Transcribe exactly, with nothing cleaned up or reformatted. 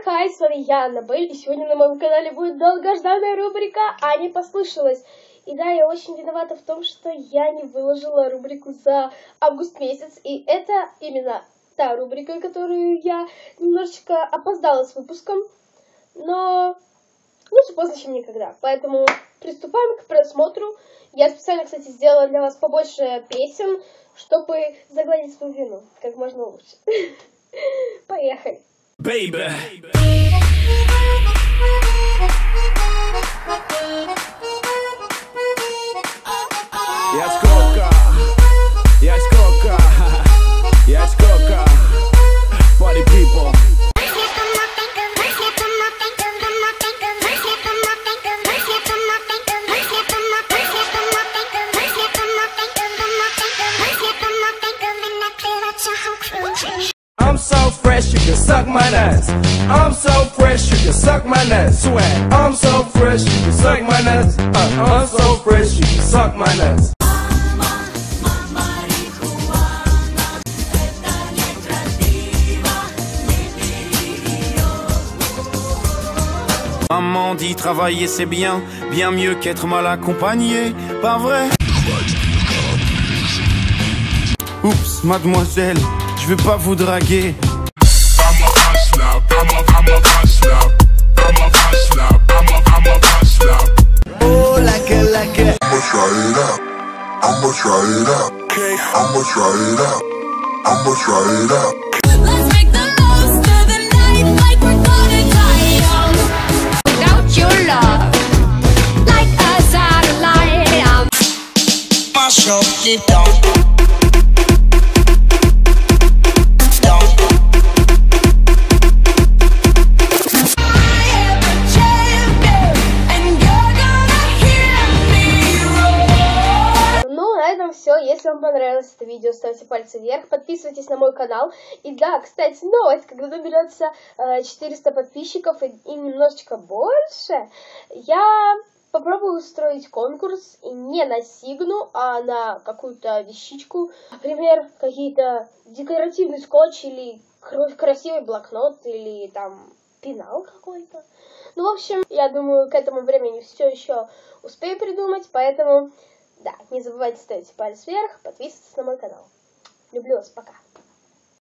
Всем хай, с вами я, Анна Бэль, и сегодня на моем канале будет долгожданная рубрика «А не послышалось». И да, я очень виновата в том, что я не выложила рубрику за август месяц, и это именно та рубрика, которую я немножечко опоздала с выпуском, но лучше поздно, чем никогда, поэтому приступаем к просмотру. Я специально, кстати, сделала для вас побольше песен, чтобы загладить свою вину как можно лучше. Поехали! Baby. Я скока, я скока, я скока, party people. I'm so fresh, you can suck my nuts. I'm so fresh, you can suck my nuts. Sweat. I'm so fresh, you can suck my nuts. Uh, I'm so fresh, you can suck my nuts. Maman dit travailler c'est bien, bien mieux qu'être mal accompagné, pas vrai? Oups, mademoiselle. Je veux pas vous draguer. Oh la gueule, la gueule. I'ma try it out. I'ma try it out. I'ma try it out. I'ma try it out. Let's make the most of the night like we're gonna die young. Without your love, like a satellite. I'm mash up the dump. Если вам понравилось это видео, ставьте пальцы вверх, подписывайтесь на мой канал. И да, кстати, новость, когда наберется четыреста подписчиков и, и немножечко больше, я попробую устроить конкурс и не на сигну, а на какую-то вещичку. Например, какие-то декоративный скотч или красивый блокнот или там пенал какой-то. Ну, в общем, я думаю, к этому времени все еще успею придумать, поэтому... Да, не забывайте ставить палец вверх, подписывайтесь на мой канал. Люблю вас, пока!